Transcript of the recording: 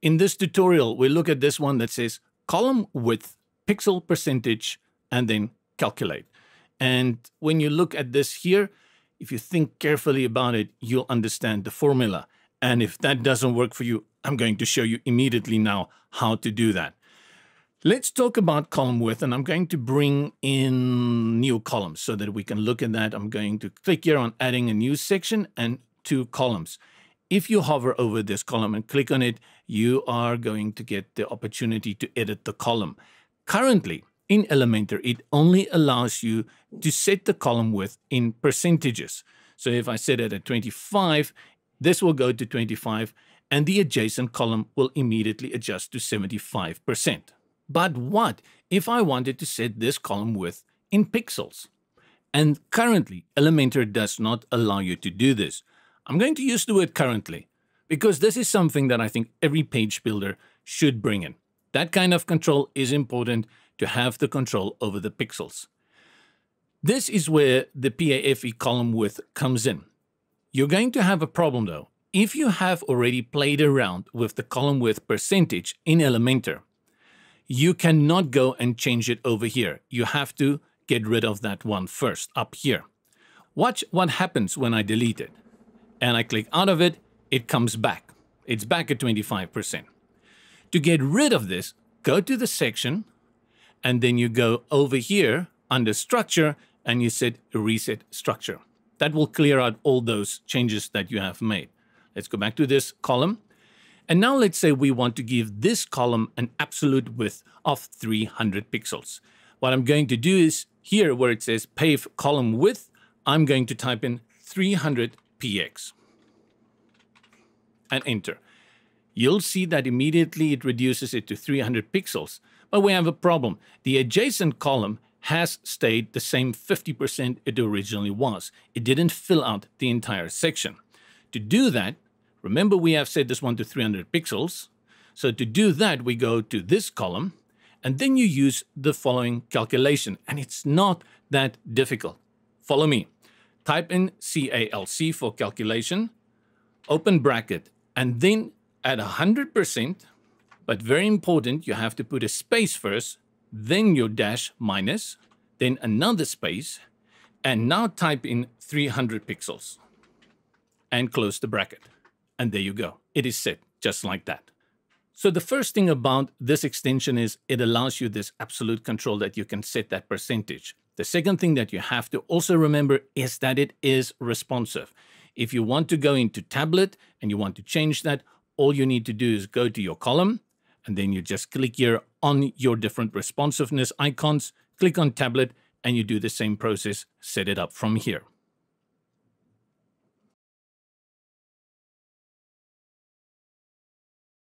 In this tutorial, we look at this one that says column width, pixel percentage, and then calculate. And when you look at this here, if you think carefully about it, you'll understand the formula. And if that doesn't work for you, I'm going to show you immediately now how to do that. Let's talk about column width, and I'm going to bring in new columns so that we can look at that. I'm going to click here on adding a new section and two columns. If you hover over this column and click on it, you are going to get the opportunity to edit the column. Currently, in Elementor, it only allows you to set the column width in percentages. So if I set it at 25, this will go to 25, and the adjacent column will immediately adjust to 75%. But what if I wanted to set this column width in pixels? And currently, Elementor does not allow you to do this. I'm going to use the word currently because this is something that I think every page builder should bring in. That kind of control is important to have the control over the pixels. This is where the PAFE column width comes in. You're going to have a problem though, if you have already played around with the column width percentage in Elementor. You cannot go and change it over here. You have to get rid of that one first up here. Watch what happens when I delete it and I click out of it, it comes back. It's back at 25%. To get rid of this, go to the section and then you go over here under structure and you set reset structure. That will clear out all those changes that you have made. Let's go back to this column. And now let's say we want to give this column an absolute width of 300 pixels. What I'm going to do is here where it says PAFE column width, I'm going to type in 300 px and enter. You'll see that immediately it reduces it to 300 pixels, but we have a problem. The adjacent column has stayed the same 50% it originally was. It didn't fill out the entire section. To do that, remember, we have set this one to 300 pixels. So to do that, we go to this column and then you use the following calculation. And it's not that difficult. Follow me. Type in CALC for calculation, open bracket, and then at 100%. But very important, you have to put a space first, then your dash minus, then another space, and now type in 300 pixels and close the bracket. And there you go. It is set just like that. So the first thing about this extension is it allows you this absolute control that you can set that percentage. The second thing that you have to also remember is that it is responsive. If you want to go into tablet and you want to change that, all you need to do is go to your column and then you just click here on your different responsiveness icons, click on tablet, and you do the same process, set it up from here.